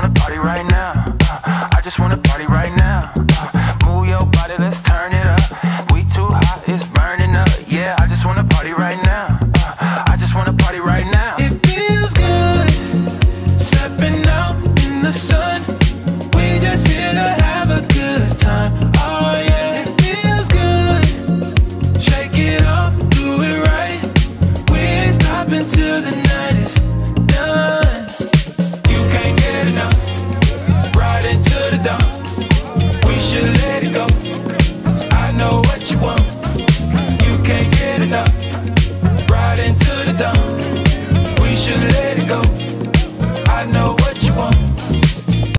just wanna party right now. I just wanna